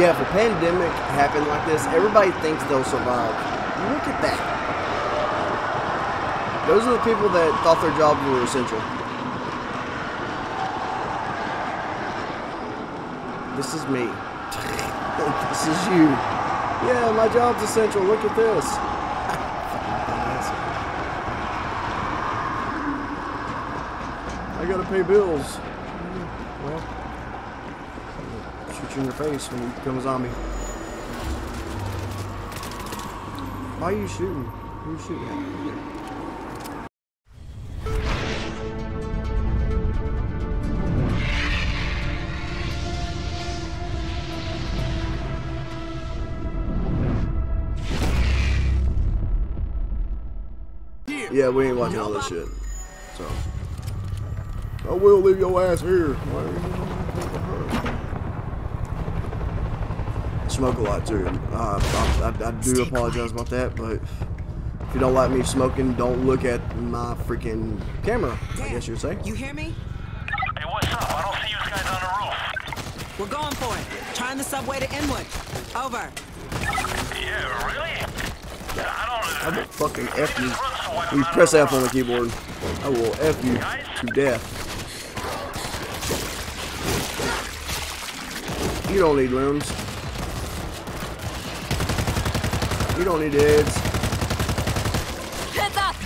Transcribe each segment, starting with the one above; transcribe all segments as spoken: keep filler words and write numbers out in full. Yeah, if a pandemic happened like this, everybody thinks they'll survive. Look at that. Those are the people that thought their jobs were essential. This is me. This is you. Yeah, my job's essential. Look at this. I gotta pay bills. Well, shoot you in the face when you become a zombie. Why are you shooting? Who are you shooting at? Yeah, we ain't watching all this shit. So I will leave your ass here. I smoke a lot too. Uh, I, I, I do apologize about that, but if you don't like me smoking, don't look at my freaking camera. I guess you'd say. You hear me? Hey, what's up? I don't see you guys on the roof. We're going for it. Trying the subway to Inwood. Over. Yeah, really? I don't. I will fucking F you. We press F on the keyboard. I will F you to death. You don't need rooms. You don't need heads.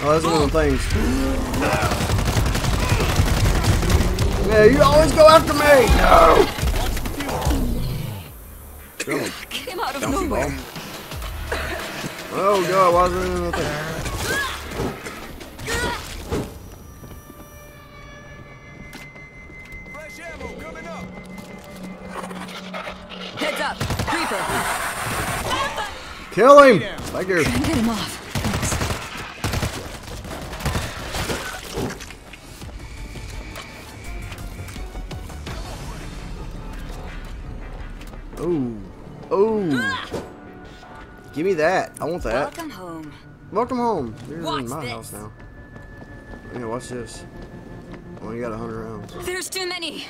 Oh, that's one of the things. Yeah, you always go after me. No. Come on. Came out of nowhere. Oh god, why is there nothing? Kill him! Thank you. Get him off. Thanks. Oh. Oh. Give me that. I want that. Welcome home. Welcome home. You're watch in my this. House now. Yeah, watch this. I only got a hundred rounds. There's too many.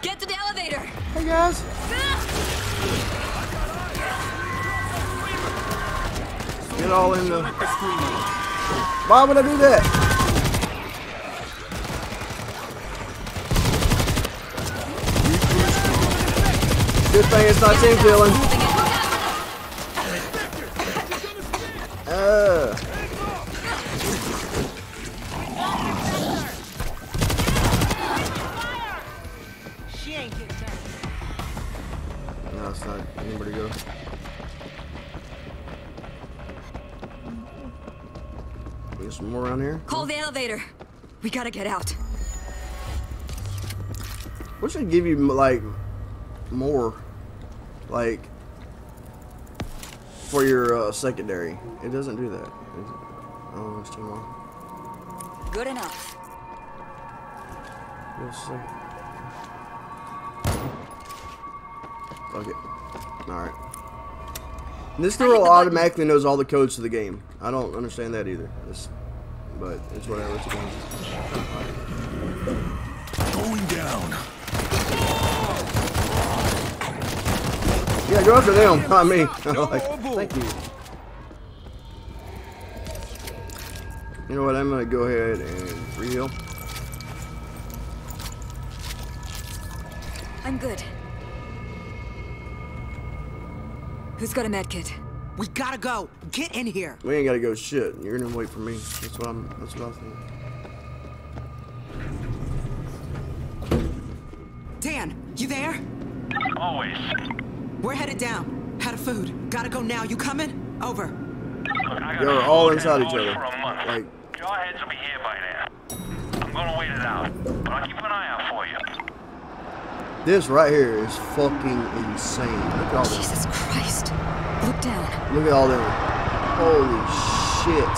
Get to the elevator. Hey guys. Get all in the... Why would I do that? Good thing it's not team killing. Uh. No, it's not anywhere to go. Some more around here. Call the elevator. We gotta get out. What should give you like more, like for your uh, secondary? It doesn't do that. Oh, it's too long. Good enough. Yes, sir. Fuck it. All right. This girl automatically knows all the codes to the game. I don't understand that either. It's, but it's whatever. It's going down. Yeah, go after them, not me. Like, thank you. You know what? I'm gonna go ahead and re-heal. I'm good. Who's got a med kit? We gotta go. Get in here. We ain't gotta go shit. You're gonna wait for me. That's what I'm. That's what I think. Dan, you there? Always. We're headed down. Out of food. Gotta go now. You coming? Over. They're all inside each other. Like. Your heads will be here by now. I'm gonna wait it out, but I'll keep an eye out for you. This right here is fucking insane. Look at all this. Jesus Christ. Look down. Look at all them. Holy shit.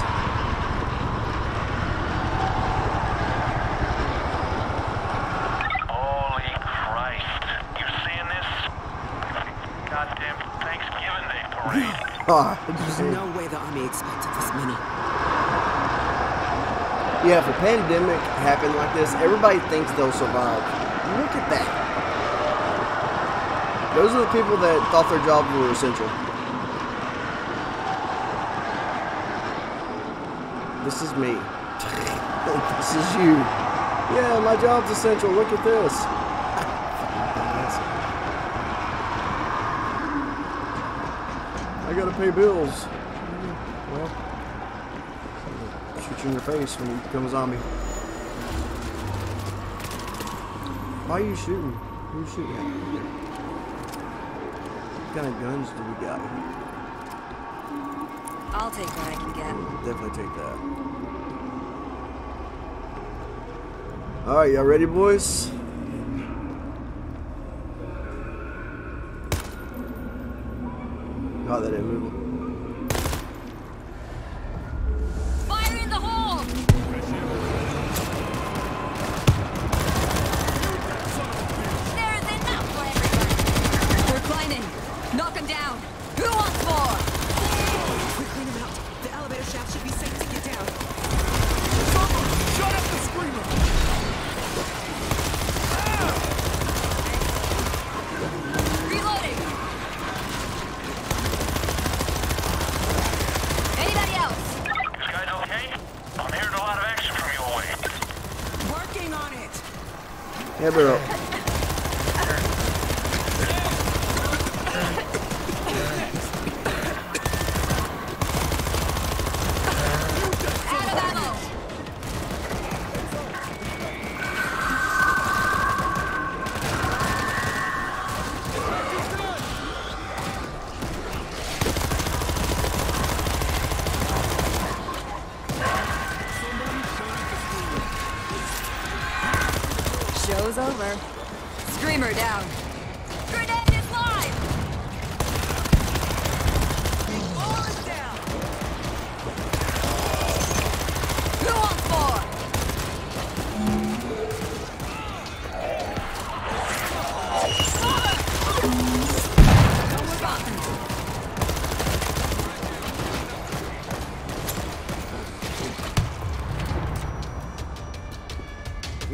Holy Christ. You seeing this? Goddamn Thanksgiving Day parade. Ah, there's no way the army expected this many. Yeah, if a pandemic happened like this, everybody thinks they'll survive. Look at that. Those are the people that thought their jobs were essential. This is me. This is you. Yeah, my job's essential. Look at this. I gotta pay bills. Well, shoot you in your face when you become a zombie. Why are you shooting? Who are you shooting at? What kind of guns do we got? I'll take what I can get. Definitely take that. Alright, y'all ready, boys? Oh, that didn't move. Fire in the hole! There is enough for everybody. We're climbing. Knock him down! Who wants more? We clean him out. The elevator shaft should be safe to get down. Someone shut up the screamer! Ah! Reloading! Anybody else? You guys okay? I'm hearing a lot of action from your way. Working on it! Yeah, bro. Show's over. Screamer down. Grenade is live! Ball is down! Who wants more? No one's gotten.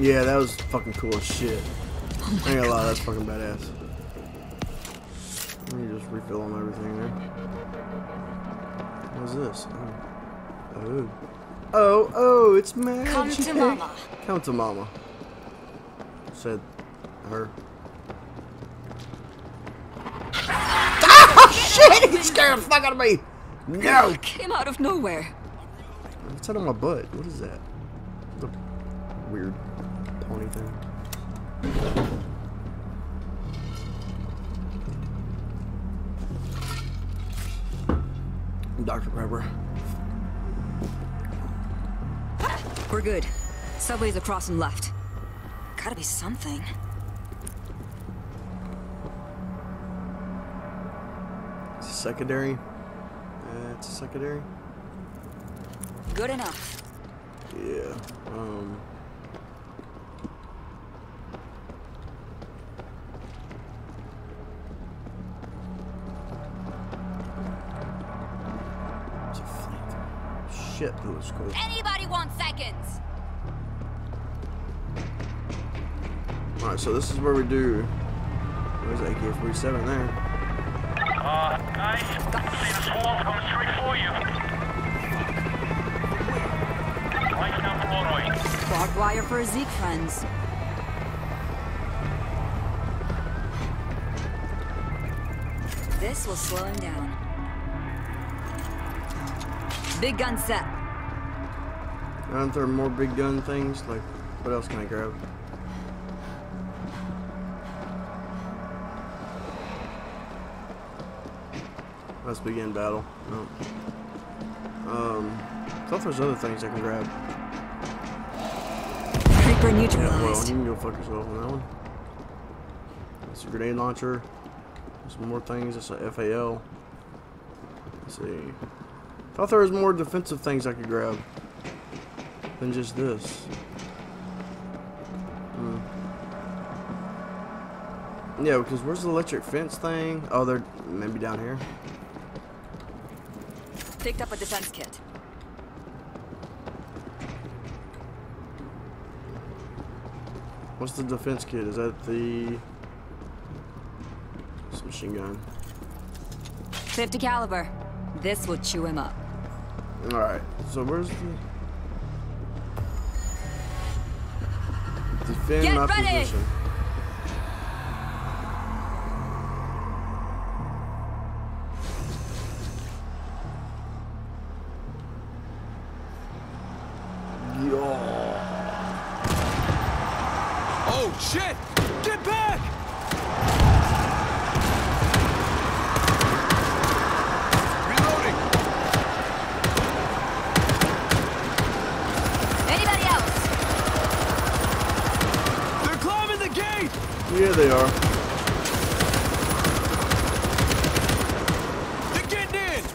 Yeah, that was fucking cool as shit. Oh I ain't gonna lie, that's fucking badass. Let me just refill on everything there. What is this? Oh. Oh, oh, oh it's magic. Come to mama. Come to mama. Said her. Oh shit! He scared the fuck out of me! No! It came out of nowhere. What's that on my butt? What is that? The weird. Anything. Doctor Pepper. We're good. Subway's across and left. Gotta be something. It's a secondary. Uh, it's a secondary. Good enough. Yeah. Um. Shit, that was cool. Anybody want seconds? Alright, so this is where we do. Where's that A K forty-seven there? Uh, guys, I see this wall coming straight for you. Lights down Polaroid. Barbed wire for Zeke friends. This will slow him down. Big gun set. Aren't there more big gun things? Like, what else can I grab? Let's begin battle. No. Um, I thought there's other things I can grab. Creeper neutralized. Yeah, well, you can go fuck yourself on that one. That's a grenade launcher. Some more things. That's a F A L. Let's see. I thought there was more defensive things I could grab than just this. Hmm. Yeah, because where's the electric fence thing? Oh, they're maybe down here. Picked up a defense kit. What's the defense kit? Is that the machine gun. fifty caliber. This will chew him up. All right. So where's the defend Get my ready. position? Shit! Get back! Reloading! Anybody else? They're climbing the gate! Yeah, they are. They're getting in!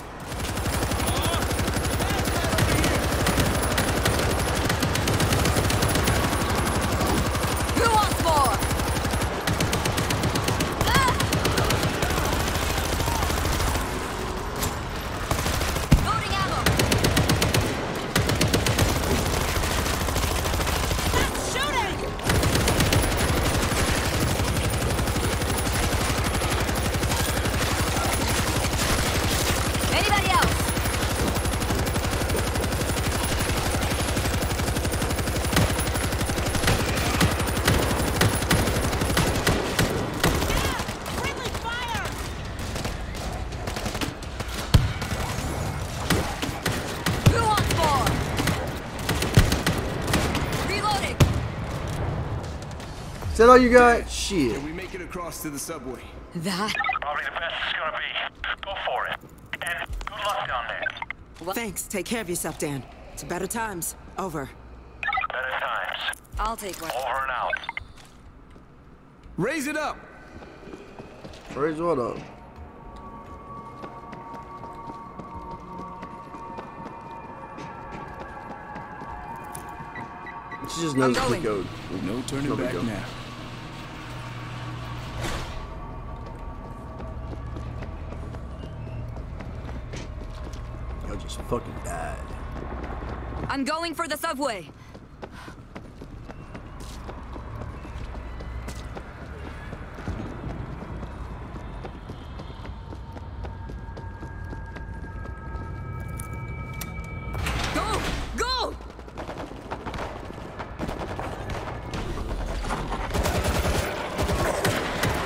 Is that all you got? Shit. Can we make it across to the subway? That. Probably the best it's gonna be. Go for it. And good luck down there. Thanks. Take care of yourself, Dan. It's better times. Over. Better times. I'll take one. Over and out. Raise it up. Raise what up? She just knows the code. No turning back now. I just fucking died. I'm going for the subway. Go! Go!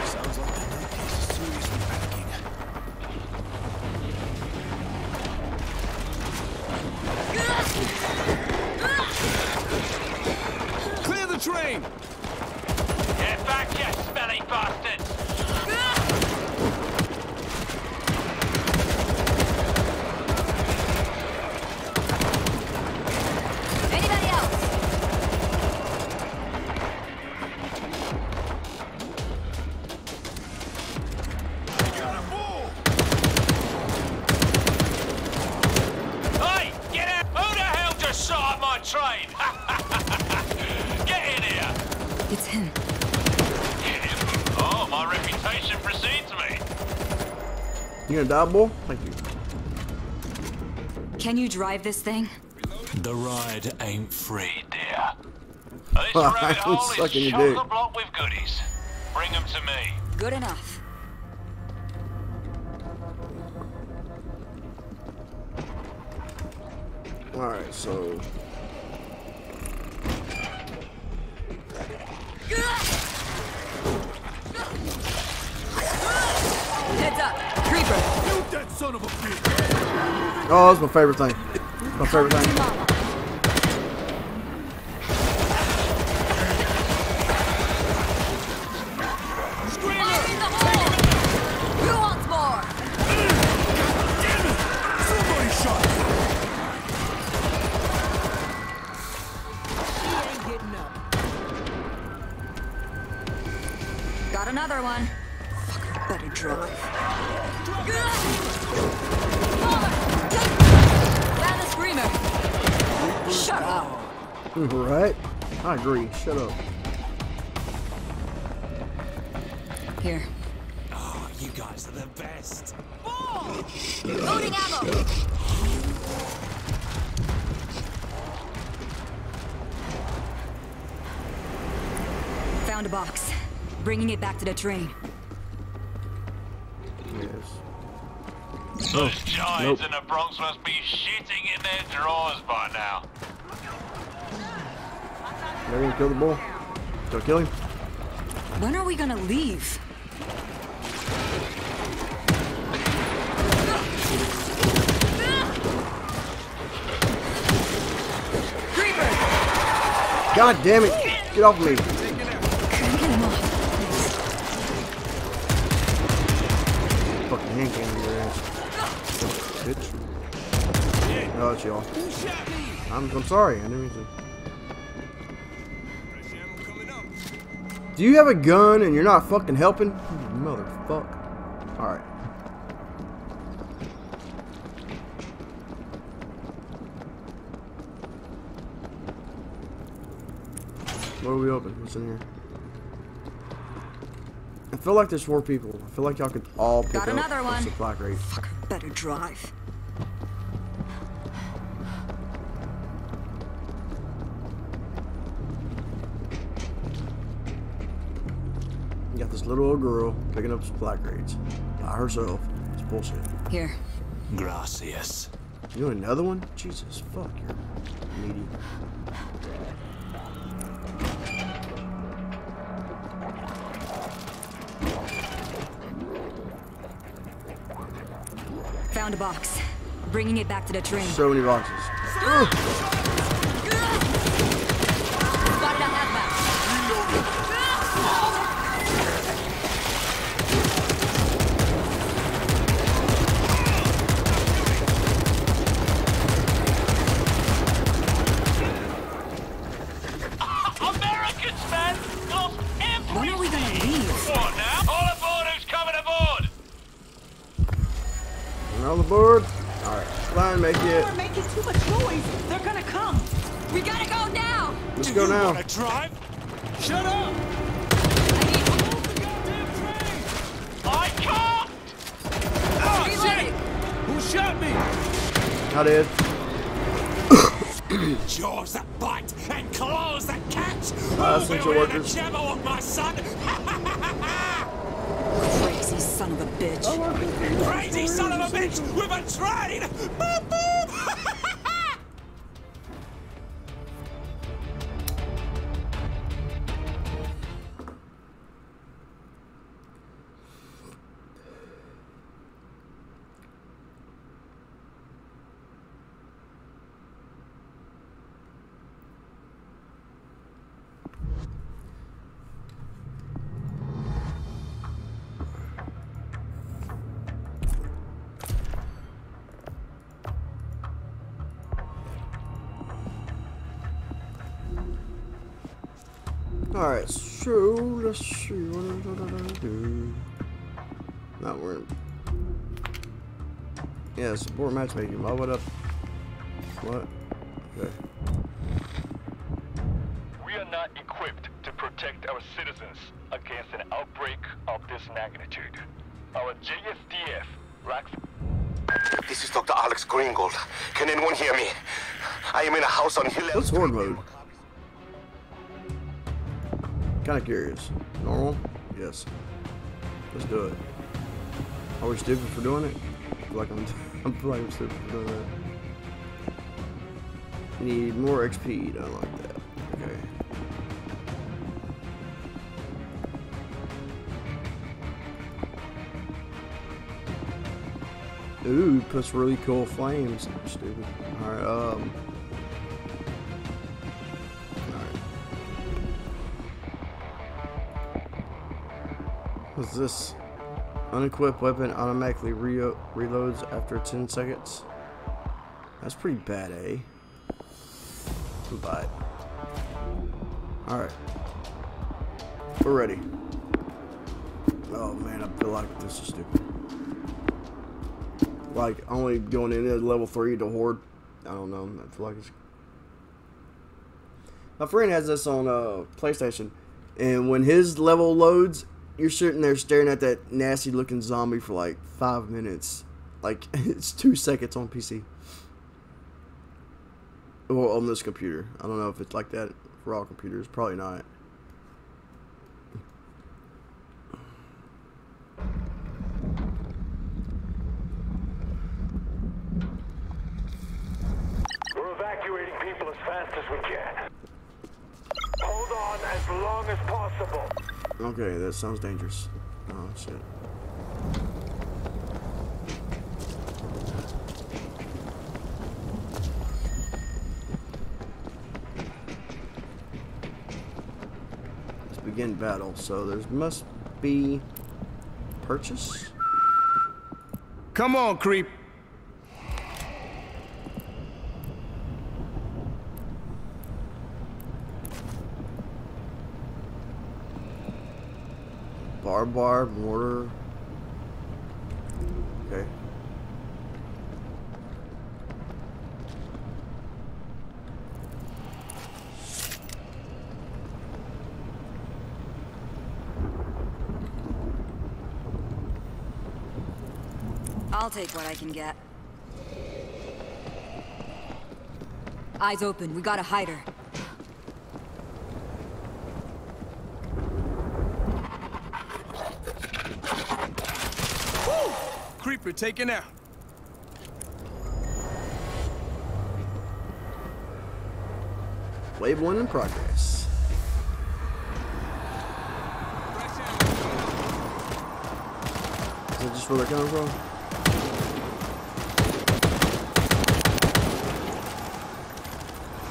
Sounds like that guy is seriously panicking. Clear the train! Get back, you smelly bastards! Train! Get in here! It's him. Him? Oh, my reputation precedes me. You gonna die, boy? Thank you. Can you drive this thing? The ride ain't free, dear. This road hole is chock-a-block with goodies. Bring them to me. Good enough. Alright, so... Heads up, creeper. Shoot that son of a bitch. Oh, that's my favorite thing. My favorite thing. Screamer. Who wants more? Damn it! Somebody shot. She ain't getting up. Got another one. Better drive. Found the screamer. Shut up. Right? I agree. Shut up. Here. Oh, you guys are the best. Loading ammo. Found a box. Bringing it back to the train. this. Those oh. giants nope. in the Bronx must be shitting in their drawers by now. Let him kill the bull. Don't kill him. When are we gonna leave? God damn it! Get off me! Fucking hand came in your ass. Bitch. Oh, it's y'all. I'm, I'm sorry, I didn't mean to. Do you have a gun and you're not fucking helping? Motherfuck. Alright. What do we open? What's in here? I feel like there's four people. I feel like y'all could all pick Got another up one. Supply crate. Fucker better drive. You got this little old girl picking up supply crates by herself. It's bullshit. Here. Gracias. You want another one? Jesus, fuck, you're needy. Found a box. Bringing it back to the train. So many boxes. Got it on halfback. Americans, man! Lost everything! When are we gonna leave? What now? All aboard who's coming aboard! All aboard. All right, fly and make it. We're making too much noise. They're gonna come. We gotta go now. Let's Do go you now. Wanna drive? Shut up. I need to hold the goddamn train. I can't. Oh shit! Who shot me? I did. Jaws that bite and claws that catch. Uh, Who will win the jabber with my son? Crazy son of a bitch. Oh, Crazy son of a bitch with a train! Boop, boop. Alright, so let's see what I do. Not worried. Yeah, support matchmaking. Why would I? What? Okay. We are not equipped to protect our citizens against an outbreak of this magnitude. Our J S D F racks. This is Doctor Alex Greengold. Can anyone hear me? I am in a house on Hill. That's horde mode. Kinda curious. Normal? Yes. Let's do it. Are we stupid for doing it? I feel like I'm, I feel like I'm stupid for doing that. Need more X P. Don't like that. Okay. Ooh, puts really cool flames. Stupid. Alright, um... What's this? Unequipped weapon automatically re reloads after ten seconds. That's pretty bad, eh? Goodbye. Alright. We're ready. Oh man, I feel like this is stupid. Like, only going in at level three to horde. I don't know. I feel like it's... My friend has this on uh, PlayStation. And when his level loads... You're sitting there staring at that nasty looking zombie for like five minutes. Like, it's two seconds on P C. Well, on this computer. I don't know if it's like that for all computers. Probably not. evacuating people as fast as we can. Hold on as long as possible. Okay, that sounds dangerous. Oh, shit. Let's begin battle. So there must be purchase. Come on, creep. Barbed wire, mortar. Okay. I'll take what I can get. Eyes open, we gotta hide her. Creeper taken out. Wave one in progress. Is that just where they're coming from?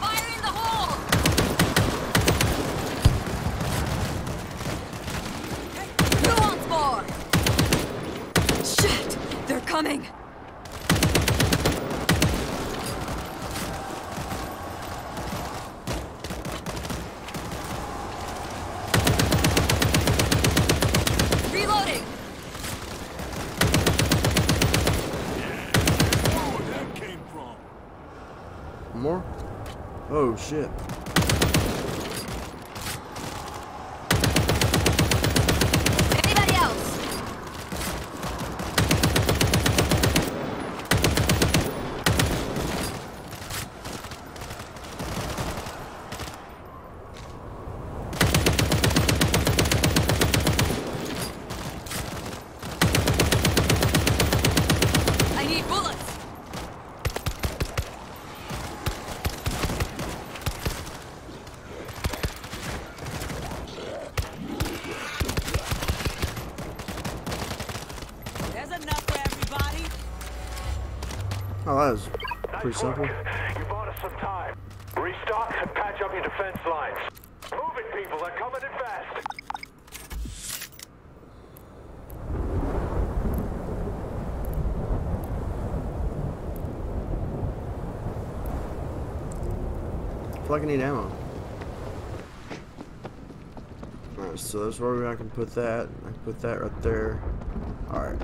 Fire in the hole! Two on four! Shit! They're coming! Reloading! Where that came from? More? Oh shit. Oh, that was pretty simple. You bought us some time. Restock and patch up your defense lines. Move it, people. They're coming in fast. I feel like I need ammo. Alright, so that's where I can put that. I can put that right there. Alright.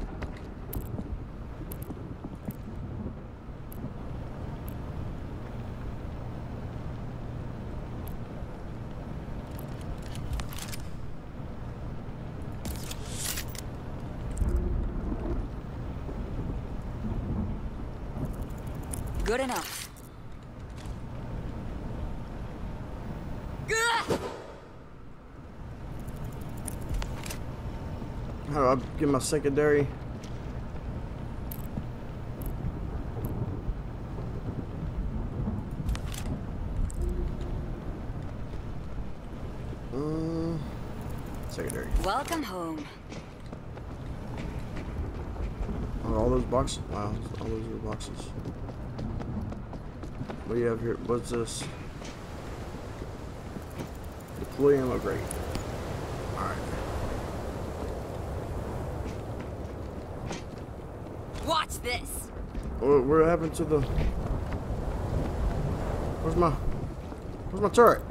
Good enough. How do I get my secondary? Uh, secondary. Welcome home. Oh, all those boxes. Wow, all those are boxes. What do you have here? What's this? Deploy ammo grate. Alright. Watch this! What, what happened to the... Where's my... Where's my turret?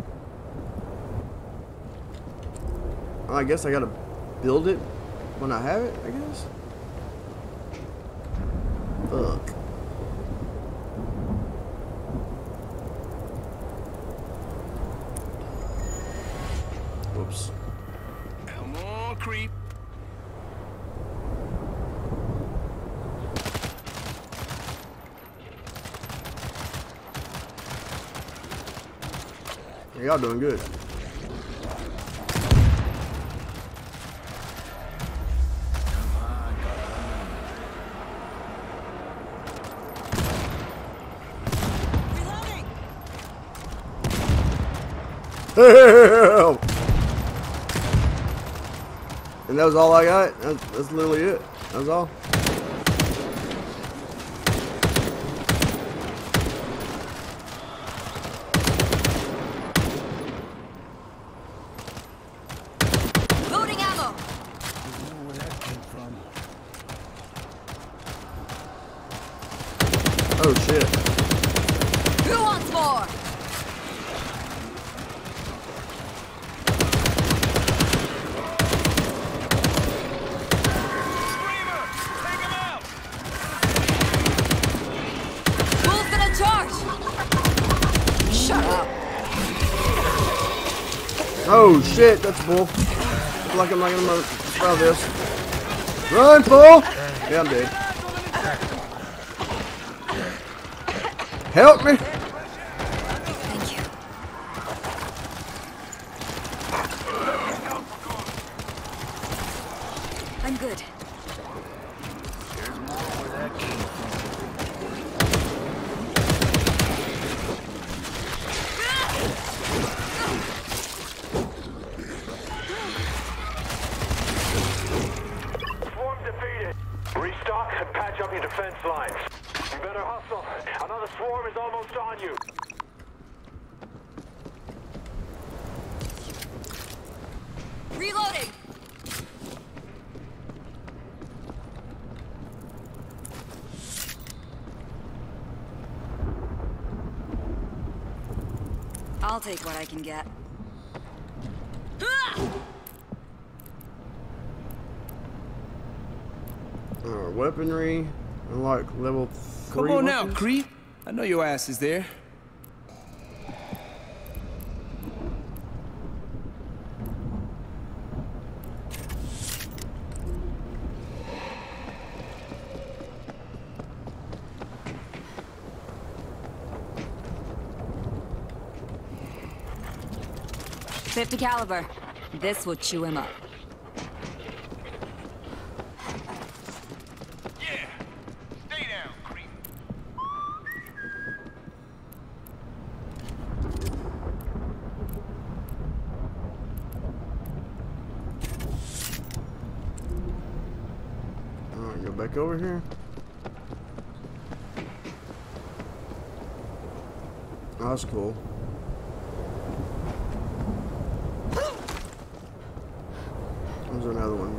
I guess I gotta build it when I have it, I guess? Fuck. Come on, creep. Y'all doing good. Reloading. Help! And that was all I got. That's, that's literally it. That was all. Oh shit. Who wants more? Screamer, take him out. Wolf in a charge. Shut up. Oh shit, that's bull. It's like I'm not gonna try this. Run, bull! Yeah, I'm dead. Help me! Thank you. I'm good. Swarm defeated. Restock and patch up your defense lines. You better hustle. Another swarm is almost on you. Reloading. I'll take what I can get. Our weaponry. Unlock level three. Come on now, creep. I know your ass is there. fifty caliber. This will chew him up. Back over here. Oh, that's cool. There's another one.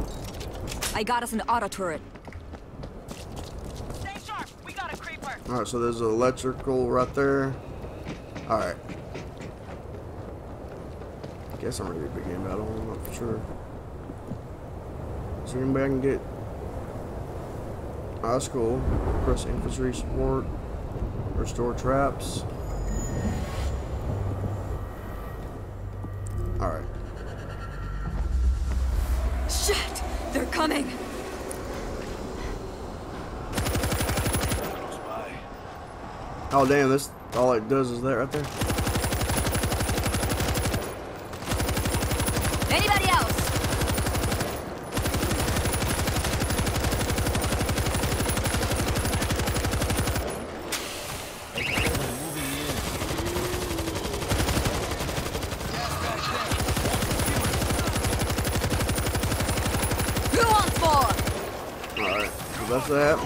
There's... I got us an auto turret. Stay sharp. We got a creeper. All right, so there's an electrical right there. All right. I guess I'm ready to begin battle, I'm not for sure. So anybody I can get. Oh, that's cool. Press infantry support. Restore traps. Alright. Shit! They're coming! Oh damn, this all it does is that right there. Anybody else? Who wants more? All right, so that's that.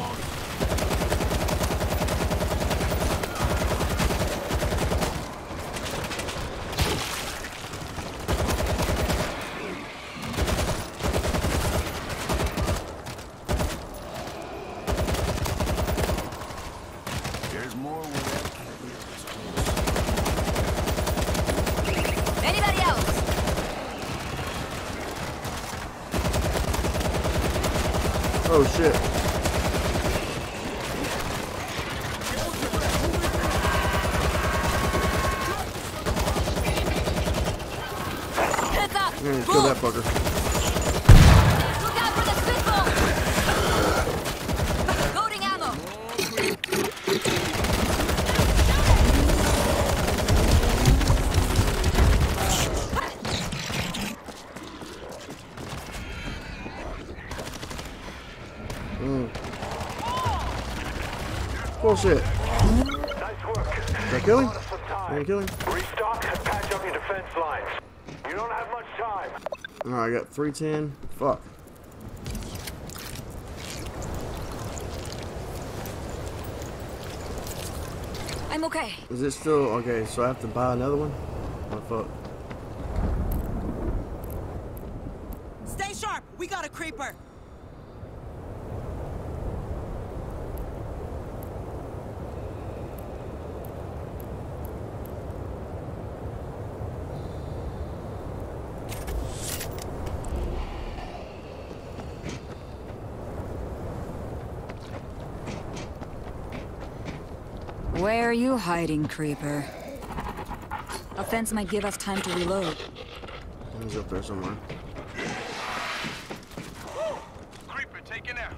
Oh shit. Man, kill that fucker. Look out for the spitball! Loading ammo! Mm. Bullshit. Nice work. Did I kill him? Did I kill him? Restock and patch up your defense lines. You don't have much time. Alright, I got three ten. Fuck. I'm okay. Is it still okay? So I have to buy another one? What the fuck? Stay sharp. We got a creeper. Where are you hiding, creeper? A fence might give us time to reload. He's up there somewhere. Woo! Creeper taken out.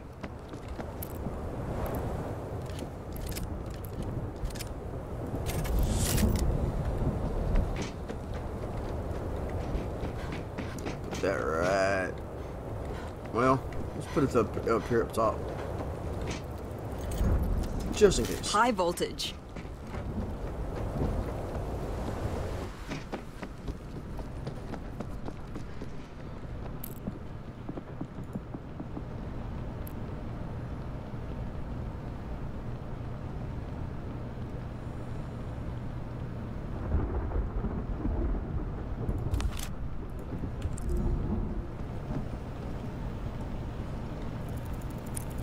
Put that right. Well, let's put it up up here up top. Just in case. High voltage.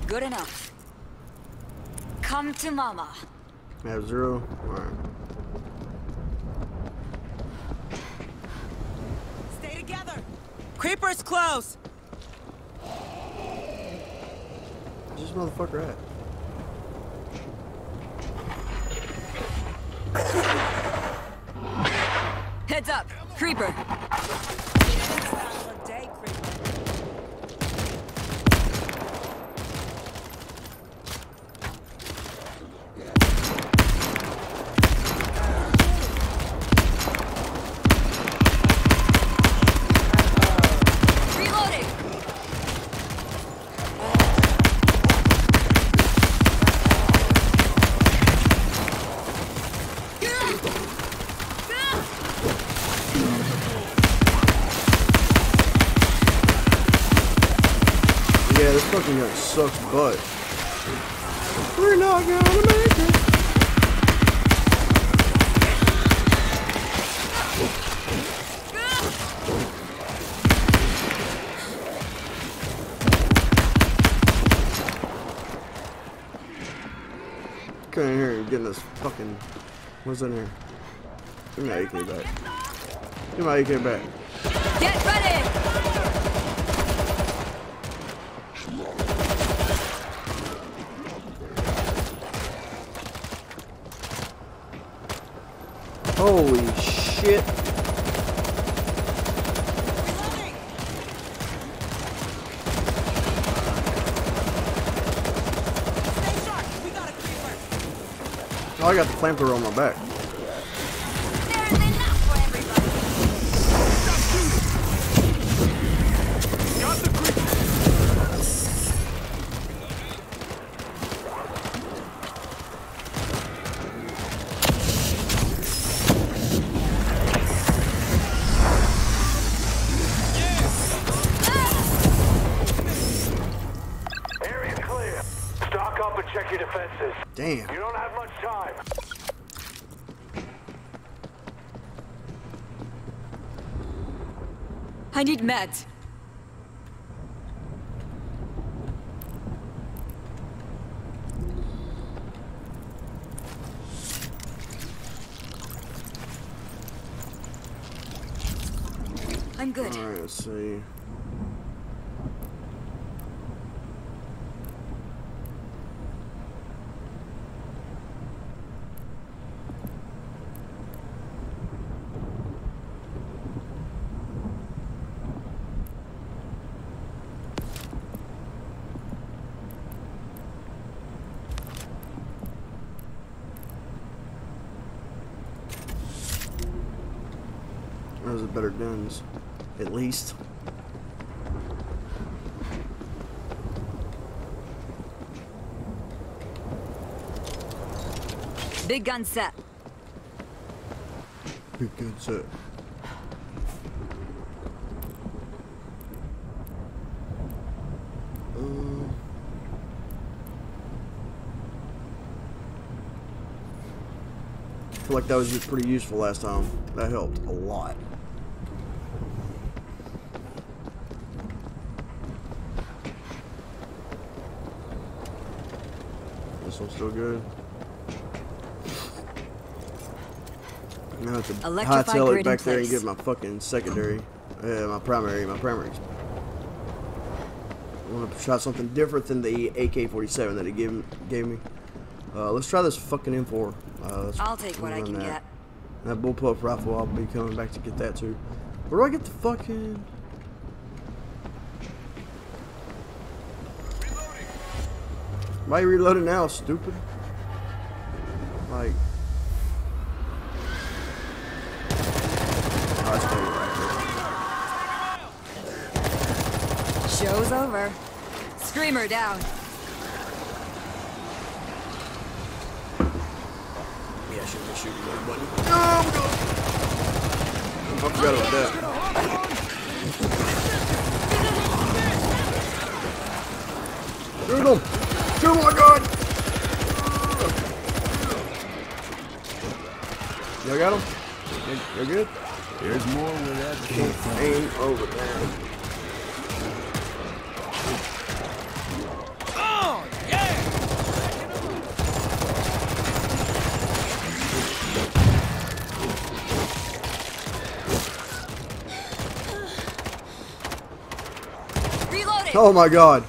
Good enough. Come to mama. I have zero. All right. Stay together. Creeper's close. Where's this motherfucker at? Heads up, creeper. Fucking gun sucks butt. We're not gonna make it. Come in here and getting this fucking. What's in here? Give me my A K back. Give my A K back. Get ready! Holy shit. Oh, I got the flamethrower on my back. Damn. You don't have much time. I need meds. I'm good. All right, let's see. Those are better guns, at least. Big gun set. Big gun set. I feel like that was just pretty useful last time. That helped a lot. This one's still good. Now it's a hightail it back there and get my fucking secondary. Yeah, my primary, my primary. I want to try something different than the A K forty-seven that it gave, gave me. Uh, let's try this fucking M four. Uh, I'll take what I can that. get. That bullpup rifle, I'll be coming back to get that too. Where do I get the fucking? Why you reloading now, stupid? Like, oh, that's pretty right there. Show's over. Screamer down. Shoot you, buddy. No, I'm going. I forgot about that. Shoot him! Shoot him, my God! Y'all got him? You're good? There's more where that came from. Aim over there. Oh my God.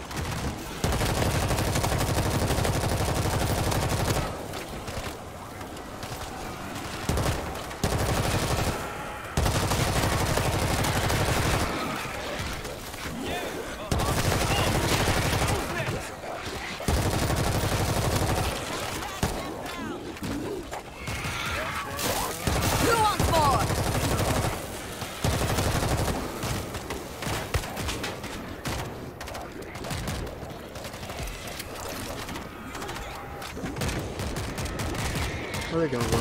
Where they going, bro?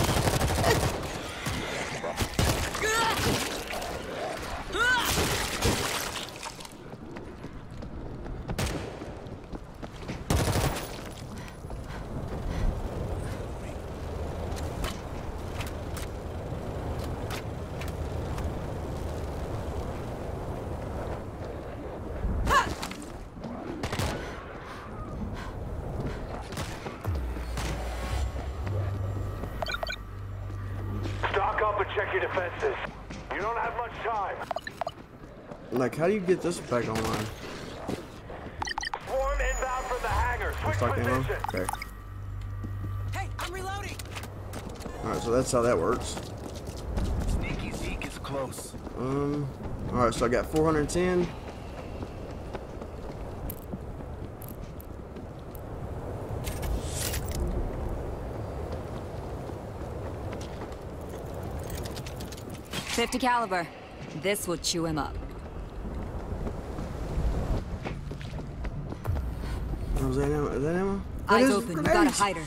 Check your defenses. You don't have much time. Like, how do you get this back online? Swarm inbound from the hangar. Switch position. Okay. Hey, I'm reloading. All right, so that's how that works. Sneaky Zeke is close. Um. All right, so I got four hundred ten. fifty caliber. This will chew him up. Oh, is that ammo? Is that ammo? That Eyes open. Grenades. You gotta hide her.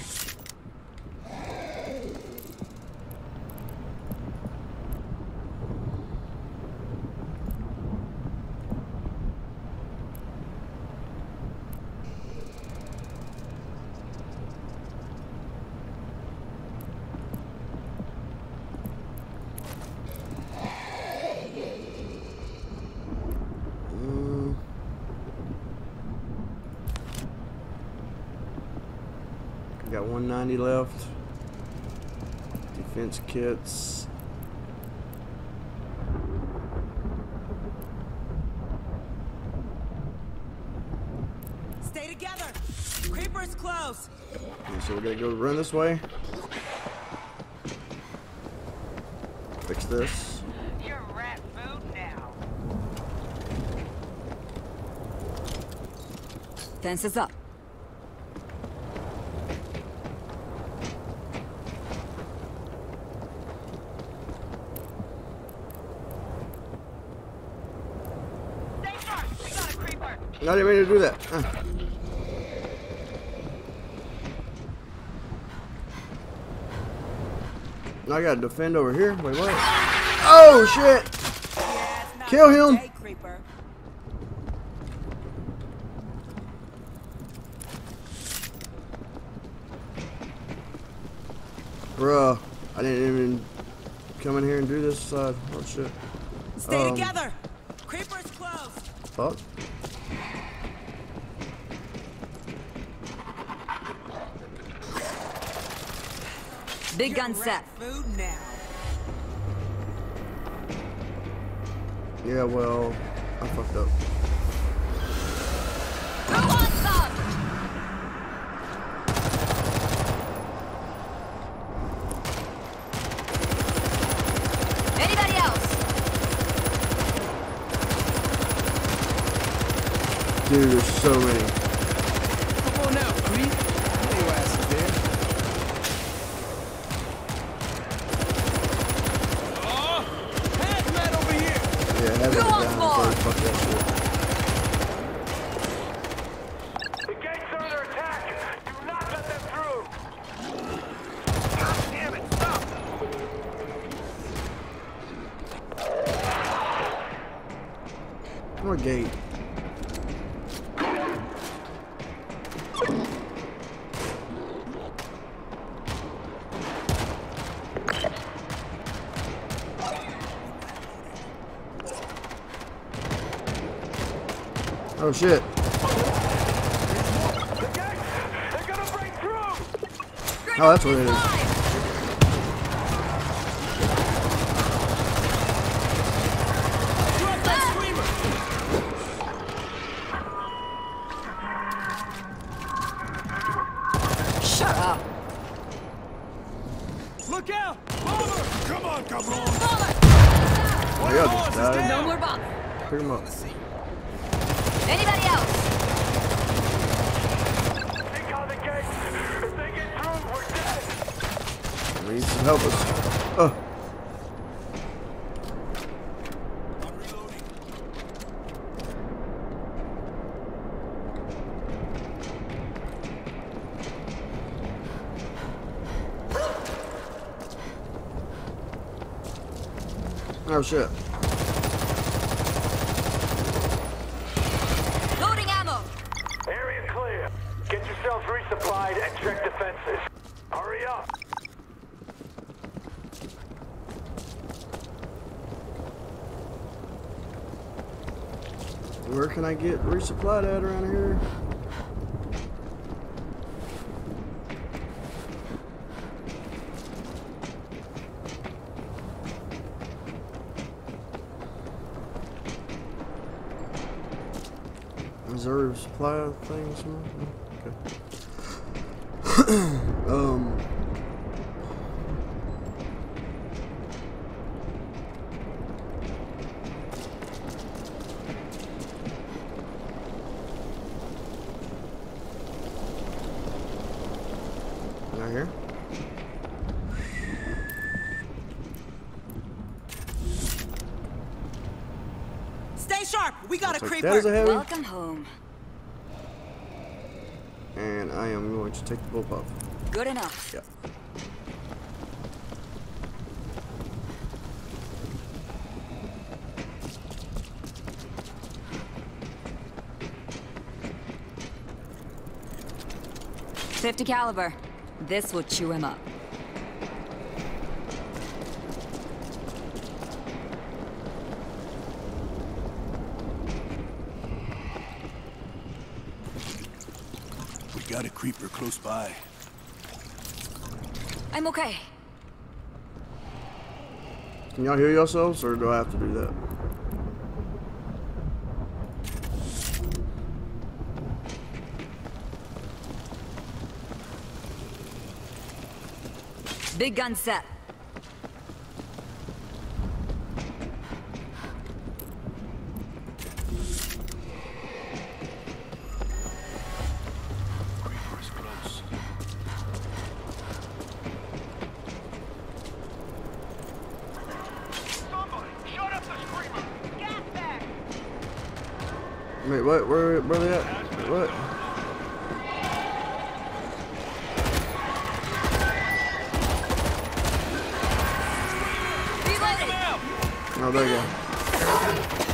Got one ninety left. Defense kits. Stay together. Creeper's close. Okay, so we're gonna go run this way. Fix this. You're rat food now. Fence is up. I didn't mean to do that. Uh. I gotta defend over here. Wait, what? Oh shit! Kill him! Bruh, I didn't even come in here and do this side. Oh shit. Stay um, together! Creeper's closed! Fuck. Big gun set. Yeah, well, I fucked up. Come on, son. Anybody else? Dude, there's so many. Come on now, creep. Fuck that shit. The gates are under attack. Do not let them through. God damn it, stop. More gate. Oh shit. Oh, that's what it is. Shut up. Look out! Bomber! Come on, come on! Bomber! Yeah, just no more bomber. Pick him up. Anybody else? Take on the gate. If they get through, we're dead. We need some help us. Oh. I'm reloading. Oh shit. Resupplied and check defenses. Hurry up. Where can I get resupplied at around here? Is there a supply thing somewhere? Okay. um right here. Stay sharp. We got Looks a like creeper. A Welcome home. And I am going to take the bull pop. Good enough. Yeah. Fifty caliber. This will chew him up. Got a creeper close by. I'm okay. Can y'all hear yourselves, or do I have to do that? Big gun set. Wait, what? Where, where are they at? What? Oh, there you go.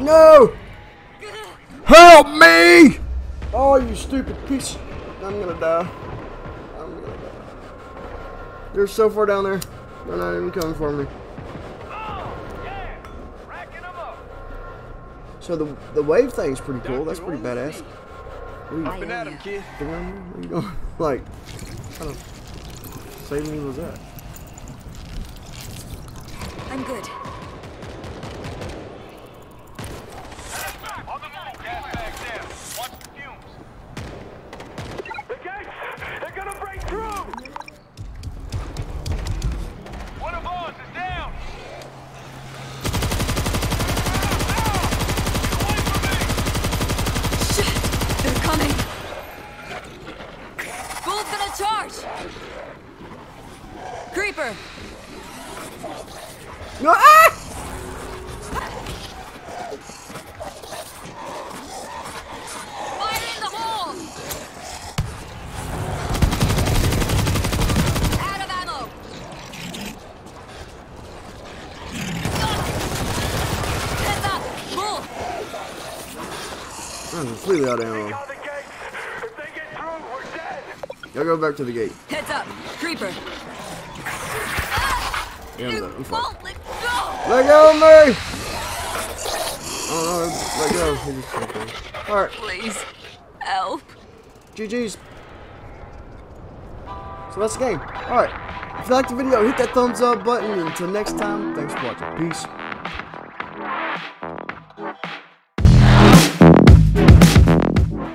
No! Help me! Oh, you stupid piece. I'm gonna die. I'm gonna die. They're so far down there. They're not even coming for me. Oh, yeah. Racking them up. So the the wave thing's pretty cool. That's pretty badass. I've been at him, kid. Where you going? Like, kind of saving me was that. I'm good. No! Ah! Fire in the hole! Out of ammo! Heads up! Bull! I'm completely out of ammo. If they get through, we're dead! Y'all go back to the gate. Heads up! Creeper! Yeah, I'm I'm won't let go! Let go of me! Oh, let go. Okay. Alright. Please, help. G G's. So that's the game. Alright. If you liked the video, hit that thumbs up button. Until next time, thanks for watching. Peace.